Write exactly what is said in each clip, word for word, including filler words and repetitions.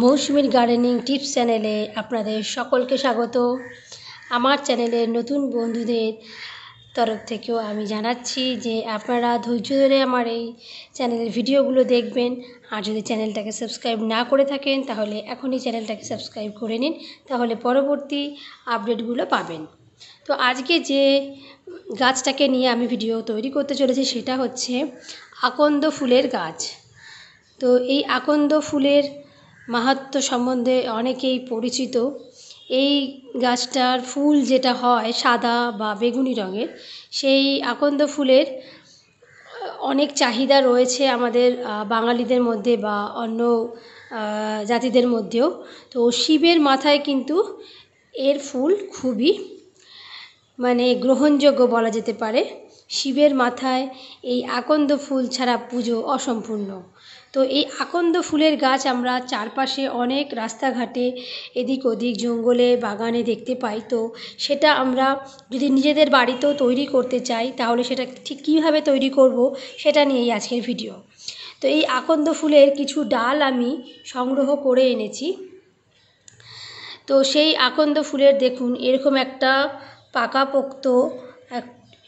मौसुमिर gardening tips चैनेले आपनादेर सकलके स्वागत। आमार चैनेलेर नतून बंधुदेर तरफ थेकेओ आमी जानाच्छि जे आपनारा धैर्य धरे आमार एई चैनेलेर भिडियोगुलो देखबेन। आर जोदि चैनेलटाके सबस्क्राइब ना करे थाकेन ताहले एखोनी चैनेलटाके सबस्क्राइब करे निन, ताहले परबर्ती आपडेटगुलो पाबेन। तो आजके जे गाछटाके निये आमी भिडियो तैरि करते चलेछि सेटा हच्छे আকন্দ ফুলের গাছ। তো এই আকন্দ ফুলের মাহাত্ম্য সম্বন্ধে অনেকেই পরিচিত। এই গাছটার ফুল যেটা হয় সাদা বা বেগুনি রঙের, সেই আকন্দ ফুলের অনেক চাহিদা রয়েছে আমাদের বাঙালিদের মধ্যে বা অন্য জাতিদের মধ্যেও। তো শিবের মাথায় কিন্তু এর ফুল খুবই মানে গ্রহণযোগ্য বলা যেতে পারে। শিবের মাথায় এই আকন্দ ফুল ছাড়া পুজো অসম্পূর্ণ। তো এই আকন্দ ফুলের গাছ আমরা চারপাশে অনেক রাস্তাঘাটে এদিক ওদিক জঙ্গলে বাগানে দেখতে পাই। তো সেটা আমরা যদি নিজেদের বাড়িতেও তৈরি করতে চাই তাহলে সেটা ঠিক কীভাবে তৈরি করব সেটা নিয়েই আজকের ভিডিও। তো এই আকন্দ ফুলের কিছু ডাল আমি সংগ্রহ করে এনেছি। তো সেই আকন্দ ফুলের দেখুন এরকম একটা পাকাপোক্ত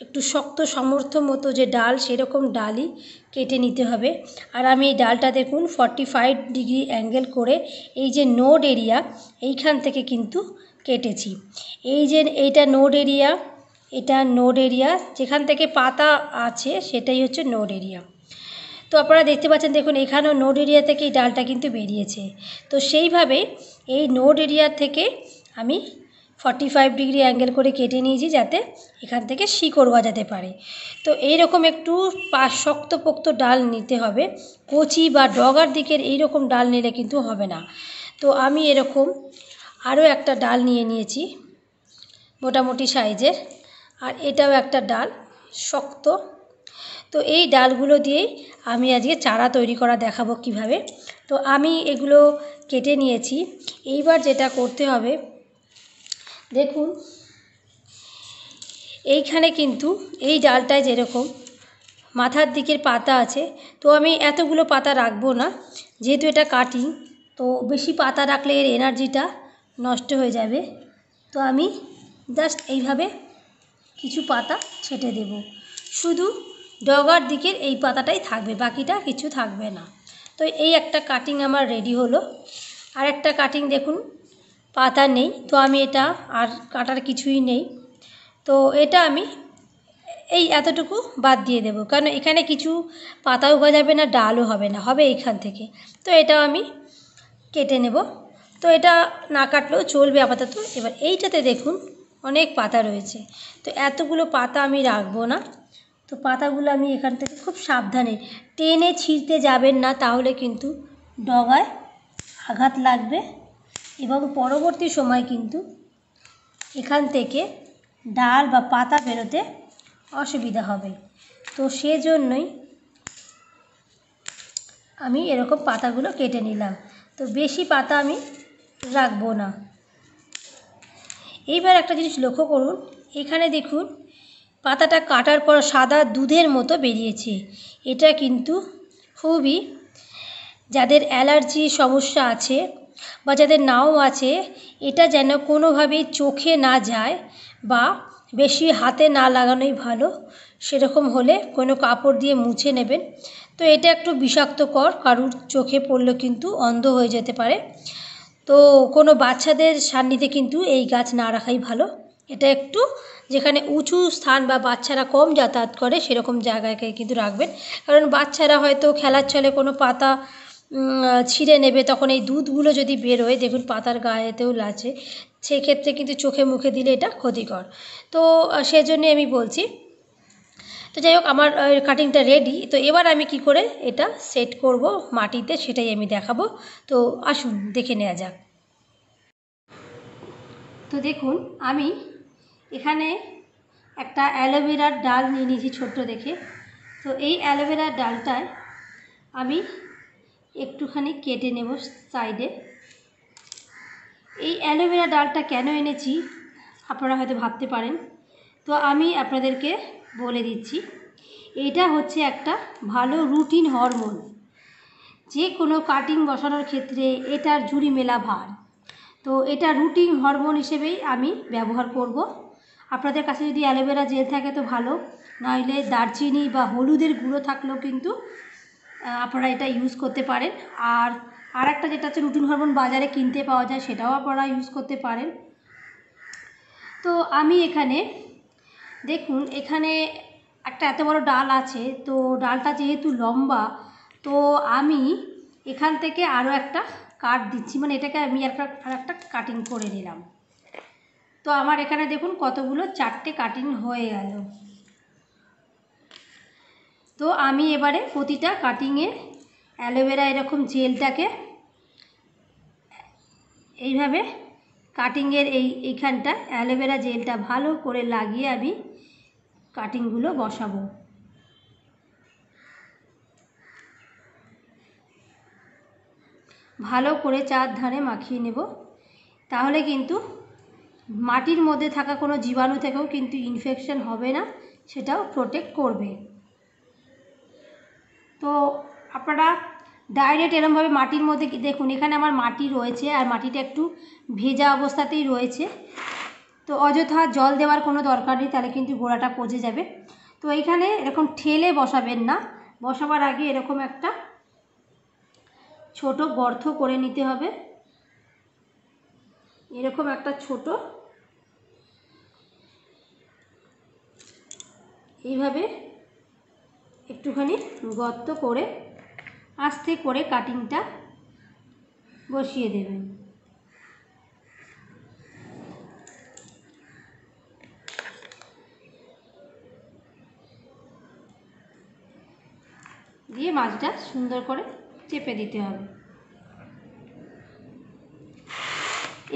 একটু শক্ত সমর্থ মতো যে ডাল সেরকম ডালই কেটে নিতে হবে। আর আমি এই ডালটা দেখুন ফর্টি ফাইভ ডিগ্রি অ্যাঙ্গেল করে এই যে নোড এরিয়া এইখান থেকে কিন্তু কেটেছি। এই যে এইটা নোড এরিয়া, এটা নোড এরিয়া, যেখান থেকে পাতা আছে সেটাই হচ্ছে নোড এরিয়া। তো আপনারা দেখতে পাচ্ছেন দেখুন এখানেও নোড এরিয়া থেকে এই ডালটা কিন্তু বেরিয়েছে। তো সেইভাবে এই নোড এরিয়া থেকে আমি ফর্টি ফাইভ ডিগ্রি অ্যাঙ্গেল করে কেটে নিয়েছি যাতে এখান থেকে শিকড় গজাতে পারে। তো এইরকম একটু পা শক্তপোক্ত ডাল নিতে হবে। কচি বা ডগার দিকের এইরকম ডাল নিলে কিন্তু হবে না। তো আমি এরকম আরও একটা ডাল নিয়ে নিয়েছি মোটামুটি সাইজের, আর এটাও একটা ডাল শক্ত। তো এই ডালগুলো দিয়েই আমি আজকে চারা তৈরি করা দেখাবো কিভাবে। তো আমি এগুলো কেটে নিয়েছি। এইবার যেটা করতে হবে দেখুন এইখানে কিন্তু এই ডালটায় যেরকম মাথার দিকের পাতা আছে, তো আমি এতগুলো পাতা রাখবো না যেহেতু এটা কাটিং। তো বেশি পাতা রাখলে এর এনার্জিটা নষ্ট হয়ে যাবে। তো আমি জাস্ট এইভাবে কিছু পাতা ছেটে দেব, শুধু ডগার দিকের এই পাতাটাই থাকবে, বাকিটা কিছু থাকবে না। তো এই একটা কাটিং আমার রেডি হলো। আর একটা কাটিং দেখুন পাতা নেই, তো আমি এটা আর কাটার কিছুই নেই। তো এটা আমি এই এতটুকু বাদ দিয়ে দেব, কারণ এখানে কিছু পাতাও গজাবে না ডালও হবে না, হবে এইখান থেকে। তো এটাও আমি কেটে নেব। তো এটা না কাটলেও চলবে আপাতত। এবার এইটাতে দেখুন অনেক পাতা রয়েছে, তো এতগুলো পাতা আমি রাখবো না। তো পাতাগুলো আমি এখান থেকে খুব সাবধানে টেনে ছিঁড়তে যাবেন না, তাহলে কিন্তু ডগায় আঘাত লাগবে এবং পরবর্তী সময় কিন্তু এখান থেকে ডাল বা পাতা বেরোতে অসুবিধা হবে। তো সেজন্যই আমি এরকম পাতাগুলো কেটে নিলাম। তো বেশি পাতা আমি রাখবো না। এইবার একটা জিনিস লক্ষ্য করুন, এখানে দেখুন পাতাটা কাটার পর সাদা দুধের মতো বেরিয়েছে। এটা কিন্তু খুবই যাদের অ্যালার্জি সমস্যা আছে বা যাদের নাও আছে, এটা যেন কোনোভাবেই চোখে না যায় বা বেশি হাতে না লাগানোই ভালো। সেরকম হলে কোনো কাপড় দিয়ে মুছে নেবেন। তো এটা একটু বিষাক্তকর, কারুর চোখে পড়লে কিন্তু অন্ধ হয়ে যেতে পারে। তো কোনো বাচ্চাদের সান্নিধ্যে কিন্তু এই গাছ না রাখাই ভালো। এটা একটু যেখানে উঁচু স্থান বা বাচ্চারা কম যাতায়াত করে সেরকম জায়গায় কিন্তু রাখবেন, কারণ বাচ্চারা হয়তো খেলার ছলে কোনো পাতা ছিঁড়ে নেবে, তখন এই দুধগুলো যদি বেরোয় দেখুন পাতার গায়েতেও লাচে, সেক্ষেত্রে কিন্তু চোখে মুখে দিলে এটা ক্ষতিকর। তো সেজন্যে আমি বলছি। তো যাই হোক আমার কাটিংটা রেডি। তো এবার আমি কি করে এটা সেট করব মাটিতে সেটাই আমি দেখাবো। তো আসুন দেখে নেওয়া যাক। তো দেখুন আমি এখানে একটা অ্যালোভেরার ডাল নিয়ে নিয়েছি ছোট্ট দেখে। তো এই অ্যালোভেরার ডালটায় আমি একটুখানি কেটে নেব সাইডে। এই অ্যালোভেরা ডালটা কেন এনেছি আপনারা হয়তো ভাবতে পারেন। তো আমি আপনাদেরকে বলে দিচ্ছি, এটা হচ্ছে একটা ভালো রুটিন হরমোন। যে কোনো কাটিং বসানোর ক্ষেত্রে এটার ঝুড়ি মেলা ভার। তো এটা রুটিং হরমোন হিসেবেই আমি ব্যবহার করব। আপনাদের কাছে যদি অ্যালোভেরা জেল থাকে তো ভালো, নইলে দারচিনি বা হলুদের গুঁড়ো থাকলেও কিন্তু আপনারা এটা ইউজ করতে পারেন। আর আর একটা যেটা হচ্ছে রুটিন হরমোন বাজারে কিনতে পাওয়া যায়, সেটাও আপনারা ইউজ করতে পারেন। তো আমি এখানে দেখুন, এখানে একটা এত বড় ডাল আছে, তো ডালটা যেহেতু লম্বা তো আমি এখান থেকে আরও একটা কাট দিচ্ছি, মানে এটাকে আমি একটা আর একটা কাটিং করে নিলাম। তো আমার এখানে দেখুন কতগুলো, চারটে কাটিং হয়ে গেল। তো আমি এবারে প্রতিটা কাটিংয়ে অ্যালোভেরা এরকম জেলটাকে এইভাবে কাটিংয়ের এই এইখানটা অ্যালোভেরা জেলটা ভালো করে লাগিয়ে আমি কাটিংগুলো বসাবো। ভালো করে চার ধারে মাখিয়ে নেব, তাহলে কিন্তু মাটির মধ্যে থাকা কোনো জীবাণু থেকেও কিন্তু ইনফেকশন হবে না, সেটাও প্রোটেক্ট করবে। তো আপনারা ডাইরেক্ট এরমভাবে মাটির মধ্যে দেখুন, এখানে আমার মাটি রয়েছে আর মাটিটা একটু ভেজা অবস্থাতেই রয়েছে, তো অযথা জল দেওয়ার কোনো দরকার নেই, তাহলে কিন্তু গোড়াটা পচে যাবে। তো এইখানে এরকম ঠেলে বসাবেন না, বসাবার আগে এরকম একটা ছোট গর্ত করে নিতে হবে, এরকম একটা ছোট এইভাবে একটুখানি গর্ত করে আস্তে করে কাটিংটা বসিয়ে দেবেন। দিয়ে মাছটা সুন্দর করে চেপে দিতে হবে।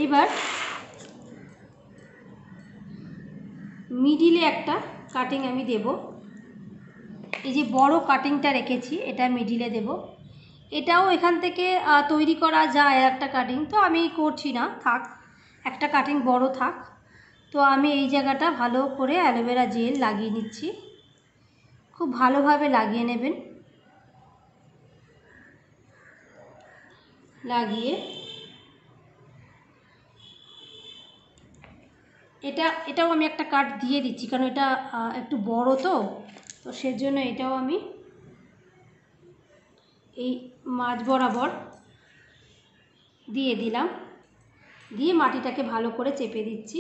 এবার মিডিলে একটা কাটিং আমি দেব, এই যে বড় কাটিংটা রেখেছি এটা মিডিলে দেব। এটাও এখান থেকে তৈরি করা যায় একটা কাটিং, তো আমি করছি না, থাক একটা কাটিং বড় থাক। তো আমি এই জায়গাটা ভালো করে অ্যালোভেরা জেল লাগিয়ে নিচ্ছি, খুব ভালোভাবে লাগিয়ে নেবেন। লাগিয়ে এটা এটাও আমি একটা কাট দিয়ে দিচ্ছি, কারণ এটা একটু বড়, তো তো সেজন্য এটাও আমি এই মাছ বরাবর দিয়ে দিলাম, দিয়ে মাটিটাকে ভালো করে চেপে দিচ্ছি।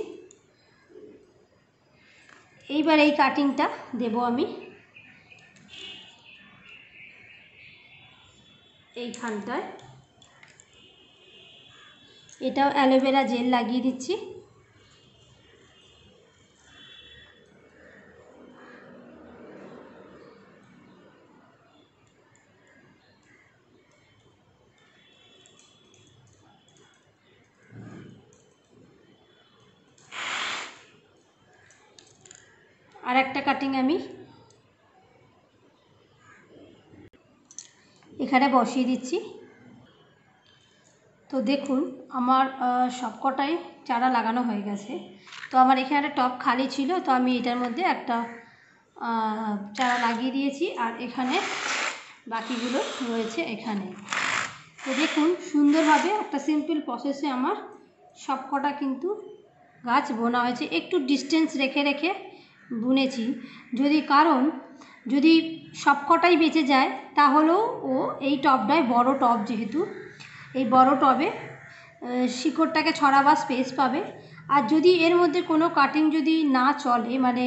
এইবার এই কাটিংটা দেব আমি এইখানটায়, এটাও অ্যালোভেরা জেল লাগিয়ে দিচ্ছি। আর একটা কাটিং আমি এখানে বসিয়ে দিচ্ছি। তো দেখুন আমার সবকটাই চারা লাগানো হয়ে গেছে। তো আমার এখানে একটা টব খালি ছিল, তো আমি এটার মধ্যে একটা চারা লাগিয়ে দিয়েছি, আর এখানে বাকিগুলো রয়েছে এখানে। তো দেখুন সুন্দরভাবে একটা সিম্পল প্রসেসে আমার সবকটা কিন্তু গাছ বোনা হয়েছে, একটু ডিস্টেন্স রেখে রেখে বুনেছি, যদি কারণ যদি সবকটাই বেঁচে যায় তাহলেও ও এই টবটায় বড় টব, যেহেতু এই বড় টবে শিকড়টাকে ছড়াবার স্পেস পাবে। আর যদি এর মধ্যে কোনো কাটিং যদি না চলে, মানে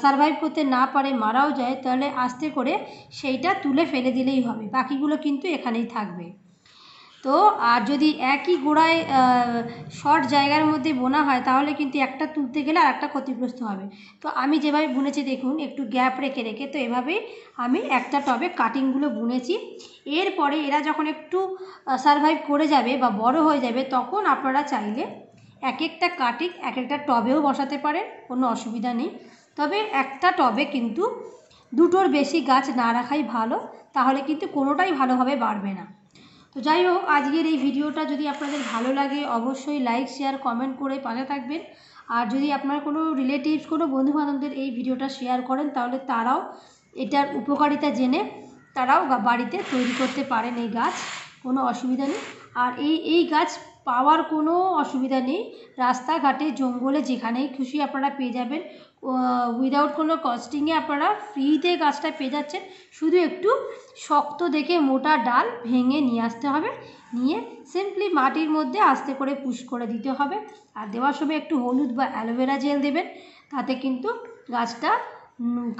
সারভাইভ করতে না পারে, মারাও যায়, তাহলে আস্তে করে সেইটা তুলে ফেলে দিলেই হবে, বাকিগুলো কিন্তু এখানেই থাকবে। তো আর যদি একই গোড়ায় শর্ট জায়গার মধ্যে বোনা হয় তাহলে কিন্তু একটা তুলতে গেলে আর একটা ক্ষতিগ্রস্ত হবে। তো আমি যেভাবে বুনেছি দেখুন, একটু গ্যাপ রেখে রেখে, তো এভাবেই আমি একটা টবে কাটিংগুলো বুনেছি। এরপরে এরা যখন একটু সারভাইভ করে যাবে বা বড় হয়ে যাবে, তখন আপনারা চাইলে এক একটা কাটিং এক একটা টবেও বসাতে পারেন, কোনো অসুবিধা নেই। তবে একটা টবে কিন্তু দুটোর বেশি গাছ না রাখাই ভালো, তাহলে কিন্তু কোনোটাই ভালোভাবে বাড়বে না। তো যাই হোক, আজকের এই ভিডিওটা যদি আপনাদের ভালো লাগে অবশ্যই লাইক শেয়ার কমেন্ট করে পাশে থাকবেন। আর যদি আপনার কোনো রিলেটিভস কোনো বন্ধুবান্ধবদের এই ভিডিওটা শেয়ার করেন, তাহলে তারাও এটার উপকারিতা জেনে তারাও বাড়িতে তৈরি করতে পারেন এই গাছ, কোনো অসুবিধা নেই। আর এই এই গাছ পাওয়ার কোনো অসুবিধা নেই, রাস্তাঘাটে জঙ্গলে যেখানেই খুশি আপনারা পেয়ে যাবেন, উইদাউট কোনো কস্টিংয়ে আপনারা ফ্রিতে গাছটা পেয়ে যাচ্ছেন। শুধু একটু শক্ত দেখে মোটা ডাল ভেঙে নিয়ে আসতে হবে, নিয়ে সিম্পলি মাটির মধ্যে আস্তে করে পুশ করে দিতে হবে। আর দেওয়ার সময় একটু হলুদ বা অ্যালোভেরা জেল দেবেন, তাতে কিন্তু গাছটা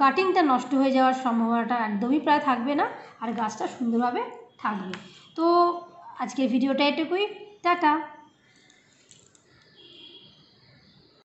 কাটিংটা নষ্ট হয়ে যাওয়ার সম্ভাবনাটা একদমই প্রায় থাকবে না, আর গাছটা সুন্দরভাবে থাকবে। তো আজকের ভিডিওটা এটুকুই, টাটা।